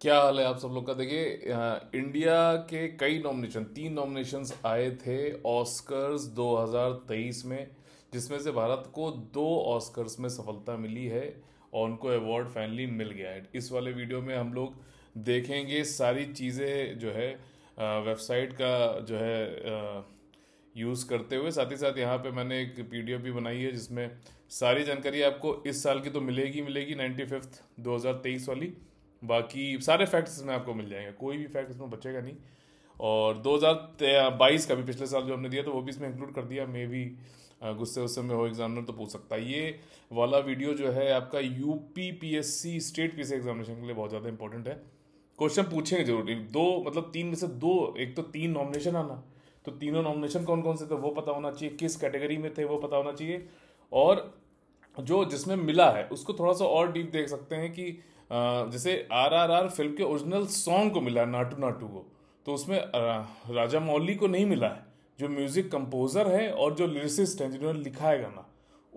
क्या हाल है आप सब लोग का। देखिए, इंडिया के कई नॉमिनेशन, 3 नॉमिनेशंस आए थे ऑस्कर्स 2023 में, जिसमें से भारत को 2 ऑस्कर्स में सफलता मिली है और उनको अवार्ड फाइनली मिल गया है। इस वाले वीडियो में हम लोग देखेंगे सारी चीज़ें जो है वेबसाइट का जो है यूज़ करते हुए, साथ ही साथ यहाँ पे मैंने एक पीडीएफ भी बनाई है जिसमें सारी जानकारी आपको इस साल की तो मिलेगी 95th 2023 वाली, बाकी सारे फैक्ट्स इसमें आपको मिल जाएंगे, कोई भी फैक्ट इसमें बचेगा नहीं। और 2022 का भी, पिछले साल जो हमने दिया था वो भी इसमें इंक्लूड कर दिया। मे भी गुस्से उस्से में हो एग्जामिनर तो पूछ सकता है। ये वाला वीडियो जो है आपका UP PSC state PSC examination के लिए बहुत ज़्यादा इंपॉर्टेंट है। क्वेश्चन पूछेंगे जरूर, 2 मतलब 3 में से 2, एक तो 3 नॉमिनेशन आना, तो तीनों नॉमिनेशन कौन कौन से थे वो पता होना चाहिए, किस कैटेगरी में थे वो पता होना चाहिए, और जो जिसमें मिला है उसको थोड़ा सा और डीप देख सकते हैं कि जैसे RRR फिल्म के ओरिजिनल सॉन्ग को मिला है नाटू नाटू को, तो उसमें राजामौली को नहीं मिला है, जो म्यूज़िक कंपोज़र है और जो लिरिसिस्ट हैं जिन्होंने लिखा है गाना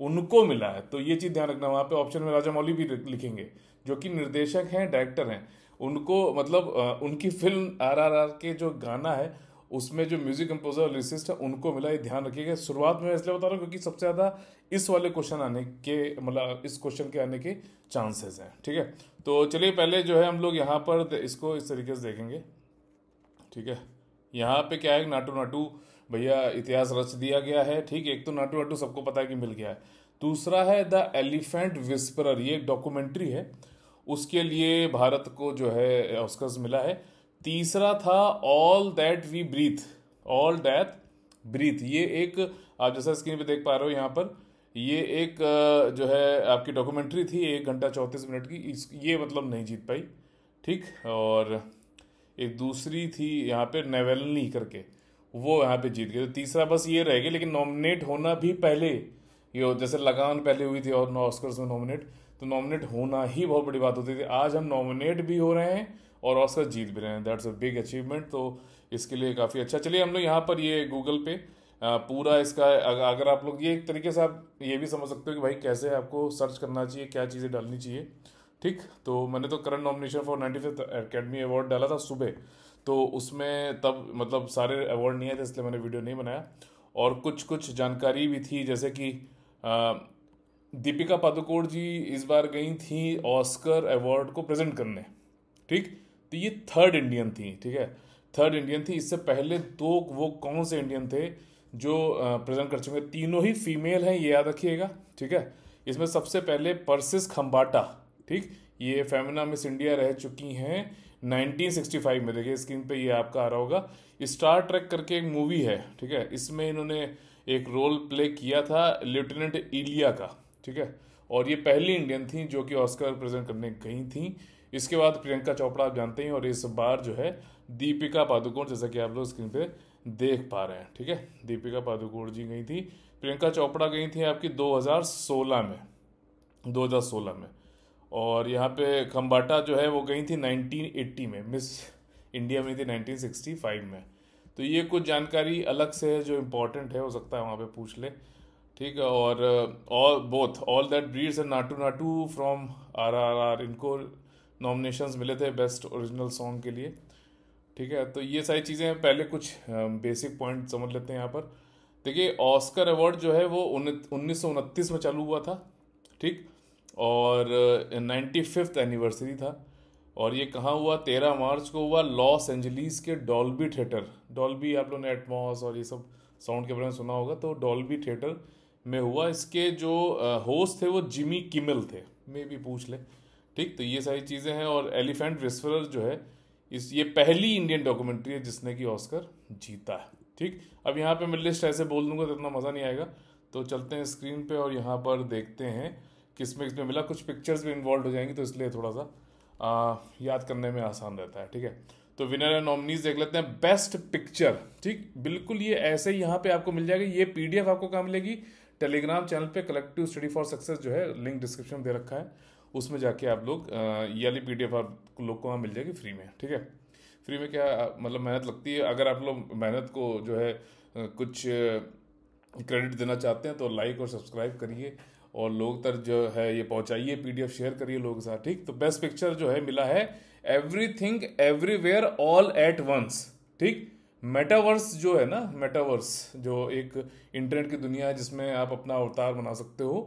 उनको मिला है। तो ये चीज़ ध्यान रखना, वहाँ पे ऑप्शन में राजामौली भी लिखेंगे जो कि निर्देशक हैं, डायरेक्टर हैं, उनको मतलब उनकी फिल्म RRR के जो गाना है उसमें जो म्यूजिक कंपोजर और लिरिसिस्ट है उनको मिला। ये ध्यान रखिएगा। शुरुआत में इसलिए बता रहा हूँ क्योंकि सबसे ज़्यादा इस वाले क्वेश्चन आने के मतलब इस क्वेश्चन के आने के चांसेस हैं। ठीक है, तो चलिए पहले जो है हम लोग यहाँ पर इसको इस तरीके से देखेंगे। ठीक है, यहाँ पे क्या है, नाटू नाटू भैया इतिहास रच दिया गया है। ठीक है, एक तो नाटू नाटू सबको पता है कि मिल गया है। दूसरा है द एलिफेंट व्हिस्परर, ये एक डॉक्यूमेंट्री है, उसके लिए भारत को जो है ऑस्कर्स मिला है। तीसरा था all that we breathe, all that breathe, ये एक आप जैसा स्क्रीन पे देख पा रहे हो यहाँ पर, ये एक जो है आपकी डॉक्यूमेंट्री थी 1 घंटा 34 मिनट की, ये मतलब नहीं जीत पाई। ठीक, और एक दूसरी थी यहाँ पे नवलनी करके, वो यहाँ पे जीत गए। तो तीसरा बस ये रह गया, लेकिन नॉमिनेट होना भी पहले ये, जैसे लगान पहले हुई थी और ऑस्कर्स में नॉमिनेट, तो नॉमिनेट होना ही बहुत बड़ी बात होती थी। आज हम नॉमिनेट भी हो रहे हैं और ऑस्कर जीत भी रहे हैं, दैट्स अ बिग अचीवमेंट, तो इसके लिए काफ़ी अच्छा। चलिए हम लोग यहाँ पर ये गूगल पे पूरा इसका, अगर आप लोग ये एक तरीके से आप ये भी समझ सकते हो कि भाई कैसे आपको सर्च करना चाहिए, क्या चीज़ें डालनी चाहिए। ठीक, तो मैंने तो current nomination for 95th academy award डाला था सुबह, तो उसमें तब मतलब सारे अवार्ड नहीं आए थे इसलिए मैंने वीडियो नहीं बनाया। और कुछ जानकारी भी थी, जैसे कि दीपिका पादुकोण जी इस बार गई थी ऑस्कर अवार्ड को प्रेजेंट करने। ठीक, तो ये 3rd इंडियन थी। ठीक है, 3rd इंडियन थी। इससे पहले 2 वो कौन से इंडियन थे जो प्रेजेंट कर चुके, तीनों ही फीमेल हैं, ये याद रखिएगा। ठीक है, इसमें सबसे पहले पर्सिस खम्बाटा, ठीक, ये फेमिना मिस इंडिया रह चुकी हैं 1965 में। देखिए स्क्रीन पे ये आपका आ रहा होगा, स्टार ट्रैक करके एक मूवी है। ठीक है, इसमें इन्होंने एक रोल प्ले किया था लेफ्टिनेंट इलिया का। ठीक है, और ये पहली इंडियन थी जो कि ऑस्कर प्रेजेंट करने गई थी। इसके बाद प्रियंका चोपड़ा आप जानते हैं, और इस बार जो है दीपिका पादुकोण, जैसा कि आप लोग स्क्रीन पे देख पा रहे हैं। ठीक है, दीपिका पादुकोण जी गई थी, प्रियंका चोपड़ा गई थी आपकी 2016 में, और यहाँ पे खम्बाटा जो है वो गई थी 1980 में, मिस इंडिया में थी 1965 में। तो ये कुछ जानकारी अलग से है जो इम्पोर्टेंट है, हो सकता है वहाँ पर पूछ ले। ठीक है, और all both all that breeds and Naatu Naatu from RRR, इनको नॉमिनेशंस मिले थे बेस्ट ओरिजिनल सॉन्ग के लिए। ठीक है, तो ये सारी चीज़ें पहले कुछ बेसिक पॉइंट समझ लेते हैं यहाँ पर। देखिए ऑस्कर अवार्ड जो है वो 1929 में चालू हुआ था। ठीक, और 95th एनिवर्सरी था, और ये कहाँ हुआ, 13 मार्च को हुआ लॉस एंजलिस के डॉल्बी थिएटर। डॉल्बी आप लोगों ने एटमॉस और ये सब साउंड के बारे में सुना होगा, तो डॉल्बी थिएटर में हुआ। इसके जो होस्ट थे वो जिमी किमेल थे, मे भी पूछ ले। ठीक, तो ये सारी चीज़ें हैं। और एलिफेंट व्हिस्परर जो है ये पहली इंडियन डॉक्यूमेंट्री है जिसने कि ऑस्कर जीता है। ठीक, अब यहाँ पे मैं लिस्ट ऐसे बोल दूंगा तो इतना मज़ा नहीं आएगा, तो चलते हैं स्क्रीन पे और यहाँ पर देखते हैं किसमें मिला। कुछ पिक्चर्स भी इन्वॉल्व हो जाएंगी तो इसलिए थोड़ा सा याद करने में आसान रहता है। ठीक है, तो विनर एंड नॉमिनीज देख लेते हैं। बेस्ट पिक्चर, ठीक, बिल्कुल ये ऐसे ही यहाँ पर आपको मिल जाएगा। ये PDF आपको कहाँ मिलेगी, टेलीग्राम चैनल पर कलेक्टिव स्टडी फॉर सक्सेस जो है लिंक डिस्क्रिप्शन में दे रखा है, उसमें जाके आप लोग ये वाली PDF आप लोग को वहाँ मिल जाएगी फ्री में। ठीक है, फ्री में क्या मतलब मेहनत लगती है, अगर आप लोग मेहनत को जो है कुछ क्रेडिट देना चाहते हैं तो लाइक और सब्सक्राइब करिए और लोग तक जो है ये पहुँचाइए, PDF शेयर करिए लोगों के साथ। ठीक, तो बेस्ट पिक्चर जो है मिला है everything everywhere all at once. ठीक, मेटावर्स जो है ना, मेटावर्स जो एक इंटरनेट की दुनिया है जिसमें आप अपना अवतार बना सकते हो,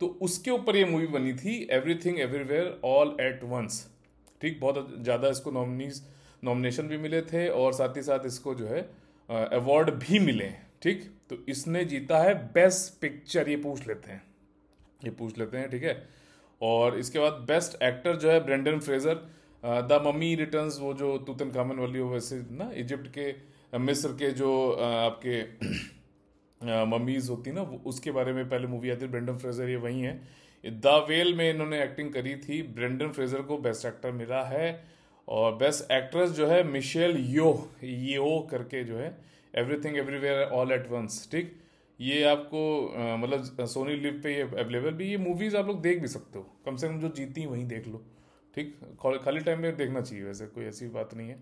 तो उसके ऊपर ये मूवी बनी थी everything everywhere all at once. ठीक, बहुत ज़्यादा इसको नॉमिनेशन भी मिले थे और साथ ही साथ इसको जो है अवार्ड भी मिले। ठीक, तो इसने जीता है बेस्ट पिक्चर, ये पूछ लेते हैं ठीक है। और इसके बाद बेस्ट एक्टर जो है Brendan Fraser, the mummy returns, वो जो तूतन कामन वाली हो वैसे ना, इजिप्ट के मिस्र के जो आपके मम्मीज होती ना, उसके बारे में पहले मूवी आती है, ब्रेंडन फ्रेजर ये वही है। द व्हेल में इन्होंने एक्टिंग करी थी, ब्रेंडन फ्रेजर को बेस्ट एक्टर मिला है। और बेस्ट एक्ट्रेस जो है मिशेल यो करके जो है everything everywhere all at once. ठीक, ये आपको मतलब सोनी लिव पे ये अवेलेबल भी, ये मूवीज़ आप लोग देख भी सकते हो, कम से कम जो जीती वहीं देख लो। ठीक, खाली टाइम में देखना चाहिए, वैसे कोई ऐसी बात नहीं है।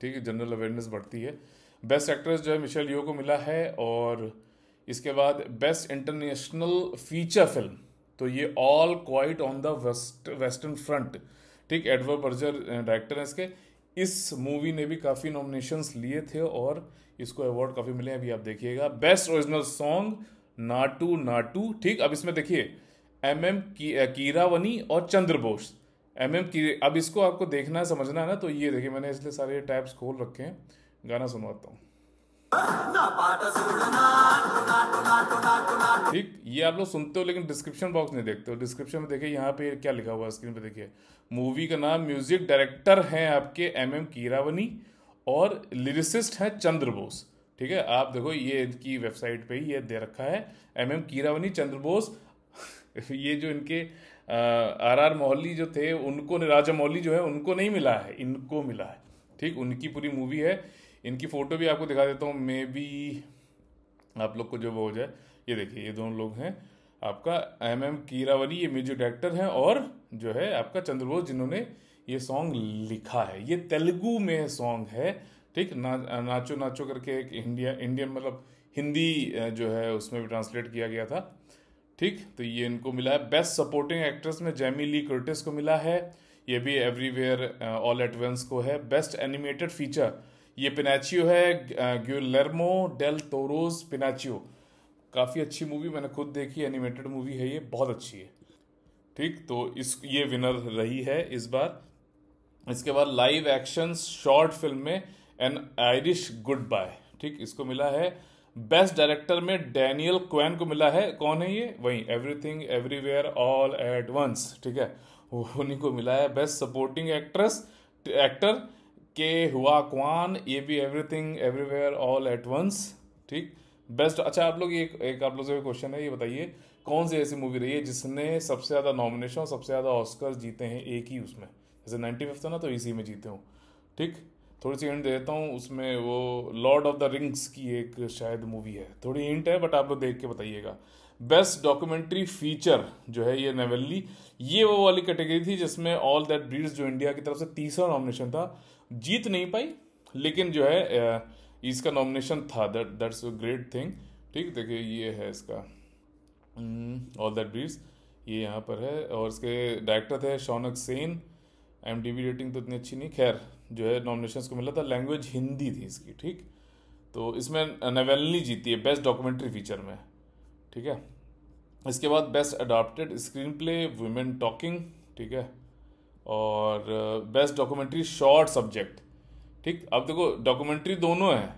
ठीक है, जनरल अवेयरनेस बढ़ती है। बेस्ट एक्ट्रेस जो है मिशेल यो को मिला है। और इसके बाद बेस्ट इंटरनेशनल फीचर फिल्म तो ये all quiet on the western front. ठीक, एडवर बर्जर डायरेक्टर हैं इसके। इस मूवी ने भी काफ़ी नॉमिनेशंस लिए थे और इसको अवार्ड काफ़ी मिले हैं, अभी आप देखिएगा। Best original song Naatu Naatu. ठीक, अब इसमें देखिए एम एम कीरावनी और चंद्र बोस। अब इसको आपको देखना है, समझना है ना, तो ये देखिए मैंने इसलिए सारे टैब्स खोल रखे हैं, गाना सुनवाता हूँ। ठीक, ये आप लोग सुनते हो लेकिन डिस्क्रिप्शन बॉक्स नहीं देखते हो। डिस्क्रिप्शन में देखिए यहाँ पे क्या लिखा हुआ है, स्क्रीन पे देखिए। मूवी का नाम, म्यूजिक डायरेक्टर हैं आपके MM कीरावनी और लिरिसिस्ट हैं चंद्र बोस। ठीक है, आप देखो ये इनकी वेबसाइट पे ही ये दे रखा है, MM कीरावनी, चंद्र बोस। ये जो इनके RR मोहल्ली जो थे उनको, राजामौली जो है उनको नहीं मिला है, इनको मिला है। ठीक, उनकी पूरी मूवी है, इनकी फ़ोटो भी आपको दिखा देता हूँ, मे बी आप लोग को जो वो हो जाए। ये देखिए ये दोनों लोग हैं आपका MM कीरावनी, ये म्यूजिक डायरेक्टर हैं, और जो है आपका चंद्रबोस जिन्होंने ये सॉन्ग लिखा है। ये तेलुगू में सॉन्ग है। ठीक, नाचो नाचो करके एक इंडियन मतलब हिंदी जो है उसमें भी ट्रांसलेट किया गया था। ठीक, तो ये इनको मिला है। बेस्ट सपोर्टिंग एक्ट्रेस में जैमी ली कर्टिस को मिला है, ये भी एवरीवेयर ऑल एट वंस को है। बेस्ट एनिमेटेड फीचर ये पिनोकियो है, ग्विलेर्मो डेल तोरोज़, पिनोकियो काफ़ी अच्छी मूवी, मैंने खुद देखी, एनिमेटेड मूवी है, ये बहुत अच्छी है। ठीक, तो ये विनर रही है इस बार। इसके बाद लाइव एक्शन शॉर्ट फिल्म में एन आयरिश गुडबाय, ठीक, इसको मिला है। बेस्ट डायरेक्टर में डेनियल क्वान को मिला है, कौन है ये, वही everything everywhere all at once. ठीक है, उन्हीं को मिला है। बेस्ट सपोर्टिंग एक्टर के हुय क्वान, ये भी everything everywhere all at once. ठीक, बेस्ट, अच्छा आप लोग एक आप लोग से क्वेश्चन है, ये बताइए कौन सी ऐसी मूवी रही है जिसने सबसे ज़्यादा नॉमिनेशन और सबसे ज़्यादा ऑस्कर जीते हैं एक ही उसमें, जैसे 95 था ना, तो इसी में जीते हो। ठीक, थोड़ी सी हिंट दे देता हूँ, उसमें वो लॉर्ड ऑफ द रिंग्स की एक शायद मूवी है, थोड़ी हिंट है बट आप लोग देख के बताइएगा। बेस्ट डॉक्यूमेंट्री फीचर जो है ये नवलनी, ये वो वाली कैटेगरी थी जिसमें ऑल दैट ब्रीथ जो इंडिया की तरफ से तीसरा नॉमिनेशन था, जीत नहीं पाई लेकिन जो है इसका नॉमिनेशन था, दैट्स अ ग्रेट थिंग। ठीक, देखिए ये है इसका ऑल दैट ब्रीथ, ये यहाँ पर है, और इसके डायरेक्टर थे शौनक सेन। IMDb रेटिंग तो इतनी अच्छी नहीं, खैर जो है नॉमिनेशंस को मिला था, लैंग्वेज हिंदी थी इसकी। ठीक, तो इसमें नवलनी जीती है बेस्ट डॉक्यूमेंट्री फीचर में। ठीक है, इसके बाद best adapted screenplay women talking, ठीक है, और बेस्ट डॉक्यूमेंट्री शॉर्ट सब्जेक्ट। ठीक, अब देखो डॉक्यूमेंट्री दोनों है,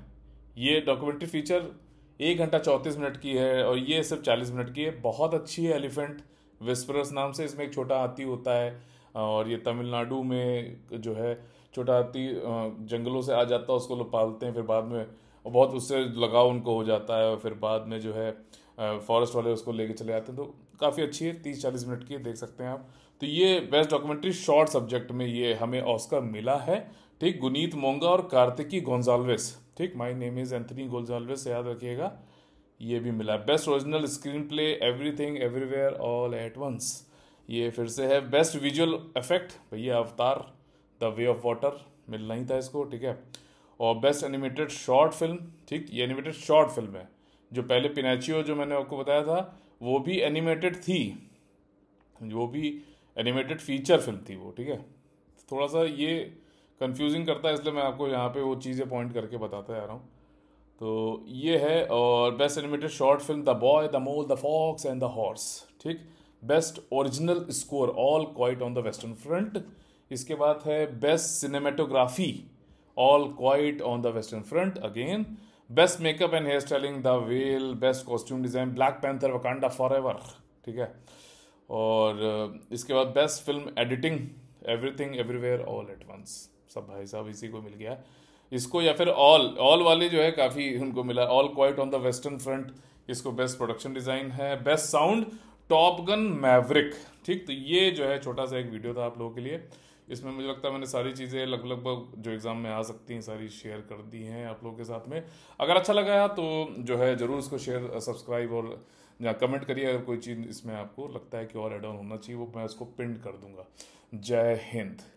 ये डॉक्यूमेंट्री फीचर 1 घंटा 34 मिनट की है और ये सिर्फ 40 मिनट की है, बहुत अच्छी है। एलिफेंट व्हिस्परर्स नाम से, इसमें एक छोटा हाथी होता है और ये तमिलनाडु में जो है छोटा हाथी जंगलों से आ जाता है, उसको लोग पालते हैं, फिर बाद में बहुत उससे लगाव उनको हो जाता है और फिर बाद में जो है फॉरेस्ट वाले उसको लेके चले जाते हैं। तो काफ़ी अच्छी है, 30-40 मिनट की, देख सकते हैं आप। तो ये बेस्ट डॉक्यूमेंट्री शॉर्ट सब्जेक्ट में ये हमें ऑस्कर मिला है। ठीक, गुनीत मोंगा और कार्तिकी गोंजाल्वेस। ठीक, my name is Anthony Gonsalves, याद रखिएगा, ये भी मिला। Best original screenplay everything everywhere all at once, ये फिर से है। बेस्ट विजुअल इफेक्ट भैया अवतार द वे ऑफ वॉटर, मिलना ही था इसको। ठीक है, और बेस्ट एनिमेटेड शॉर्ट फिल्म, ठीक, ये एनिमेटेड शॉर्ट फिल्म है, जो पहले पिनोकियो जो मैंने आपको बताया था वो भी एनिमेटेड थी, वो भी एनिमेटेड फीचर फिल्म थी वो। ठीक है, थोड़ा सा ये कंफ्यूजिंग करता है, इसलिए मैं आपको यहाँ पे वो चीज़ें पॉइंट करके बताता जा रहा हूँ। तो ये है। और best animated short film the boy the mole the fox and the horse, ठीक। Best original score all quiet on the western front. इसके बाद है best cinematography all quiet on the western front again. Best makeup and hair styling the whale. Best costume design black panther Wakanda forever, ठीक है। और इसके बाद best film editing everything everywhere all at once. सब भाई साहब इसी को मिल गया इसको, या फिर ऑल वाले जो है काफ़ी उनको मिला। All quiet on the western front इसको बेस्ट प्रोडक्शन डिज़ाइन है। Best sound top gun maverick, ठीक। तो ये जो है छोटा सा एक वीडियो था आप लोगों के लिए। इसमें मुझे लगता है मैंने सारी चीज़ें लगभग जो एग्ज़ाम में आ सकती हैं सारी शेयर कर दी हैं आप लोगों के साथ में। अगर अच्छा लगा तो जो है ज़रूर इसको शेयर, सब्सक्राइब और या कमेंट करिए। अगर कोई चीज़ इसमें आपको लगता है कि और ऐड ऑन होना चाहिए वो मैं उसको पिन कर दूंगा। जय हिंद।